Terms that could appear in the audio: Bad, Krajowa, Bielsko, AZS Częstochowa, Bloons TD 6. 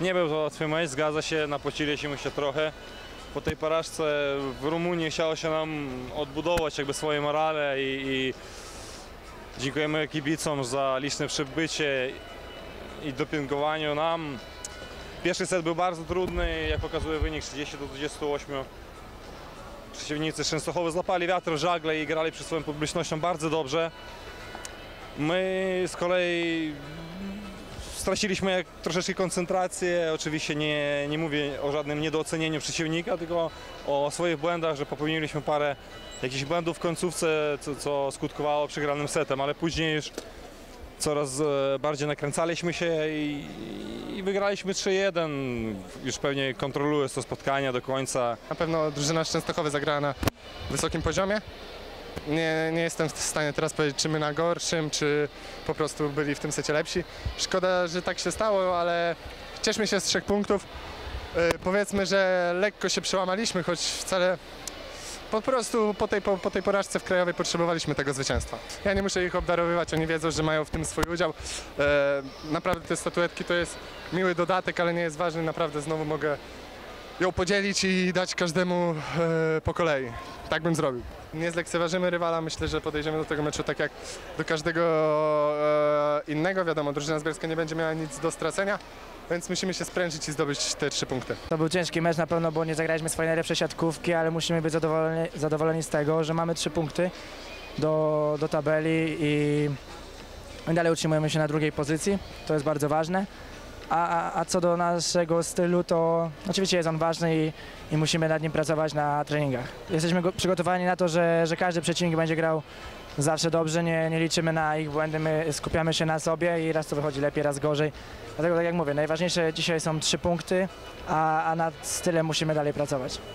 Nie był to łatwy mecz, zgadza się, napłaciliśmy się trochę. Po tej porażce w Rumunii chciało się nam odbudować jakby swoje morale i dziękujemy kibicom za liczne przybycie i dopingowanie nam. Pierwszy set był bardzo trudny, jak pokazuje wynik 30 do 28. Przeciwnicy Częstochowy złapali wiatr w żagle i grali przed swoją publicznością bardzo dobrze. My z kolei straciliśmy troszeczkę koncentrację, oczywiście nie mówię o żadnym niedocenieniu przeciwnika, tylko o swoich błędach, że popełniliśmy parę jakichś błędów w końcówce, co skutkowało przegranym setem, ale później już coraz bardziej nakręcaliśmy się i wygraliśmy 3-1. Już pewnie kontrolując to spotkanie do końca. Na pewno drużyna z Częstochowy zagrała na wysokim poziomie. Nie jestem w stanie teraz powiedzieć, czy my na gorszym, czy po prostu byli w tym secie lepsi. Szkoda, że tak się stało, ale cieszmy się z 3 punktów. Powiedzmy, że lekko się przełamaliśmy, choć wcale po prostu po tej porażce w Krajowej potrzebowaliśmy tego zwycięstwa. Ja nie muszę ich obdarowywać, oni wiedzą, że mają w tym swój udział. Naprawdę te statuetki to jest miły dodatek, ale nie jest ważny. Naprawdę znowu mogę ją podzielić i dać każdemu po kolei. Tak bym zrobił. Nie zlekceważymy rywala, myślę, że podejdziemy do tego meczu tak jak do każdego innego. Wiadomo, drużyna z Bielska nie będzie miała nic do stracenia, więc musimy się sprężyć i zdobyć te 3 punkty. To był ciężki mecz na pewno, bo nie zagraliśmy swojej najlepszej siatkówki, ale musimy być zadowoleni z tego, że mamy 3 punkty do tabeli i dalej utrzymujemy się na drugiej pozycji. To jest bardzo ważne. A co do naszego stylu, to oczywiście jest on ważny i musimy nad nim pracować na treningach. Jesteśmy przygotowani na to, że każdy przeciwnik będzie grał zawsze dobrze, nie liczymy na ich błędy, my skupiamy się na sobie i raz to wychodzi lepiej, raz gorzej. Dlatego tak jak mówię, najważniejsze dzisiaj są 3 punkty, a nad stylem musimy dalej pracować.